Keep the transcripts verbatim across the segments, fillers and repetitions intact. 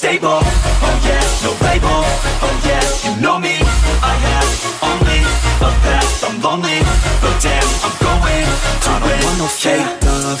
Stable, oh yeah, no label, oh yeah, you know me. I have only a path, I'm lonely, but damn, I'm going to I don't win. Want no fake yeah. love,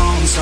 own, so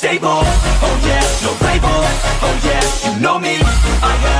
Stable, oh yeah, no label, oh yeah, you know me, I have